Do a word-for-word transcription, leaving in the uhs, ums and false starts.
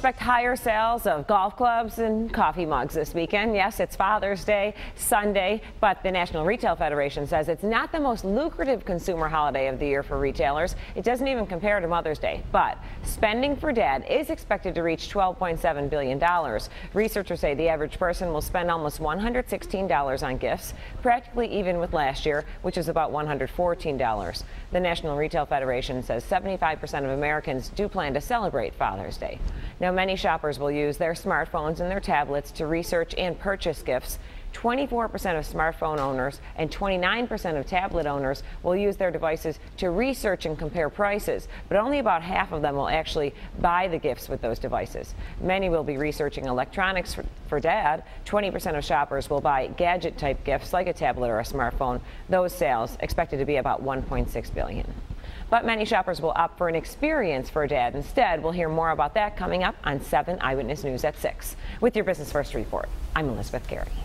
Expect higher sales of golf clubs and coffee mugs this weekend. Yes, it's Father's Day Sunday, but the National Retail Federation says it's not the most lucrative consumer holiday of the year for retailers. It doesn't even compare to Mother's Day, but spending for dad is expected to reach twelve point seven billion dollars. Researchers say the average person will spend almost one hundred sixteen dollars on gifts, practically even with last year, which is about one hundred fourteen dollars. The National Retail Federation says seventy-five percent of Americans do plan to celebrate Father's Day. Now, many shoppers will use their smartphones and their tablets to research and purchase gifts. twenty-four percent of smartphone owners and twenty-nine percent of tablet owners will use their devices to research and compare prices, but only about half of them will actually buy the gifts with those devices. Many will be researching electronics for, for dad. twenty percent of shoppers will buy gadget type gifts like a tablet or a smartphone. Those sales expected to be about one point six billion dollars. But many shoppers will opt for an experience for dad instead. We'll hear more about that coming up on seven Eyewitness News at six. With your Business First report, I'm Elizabeth Gary.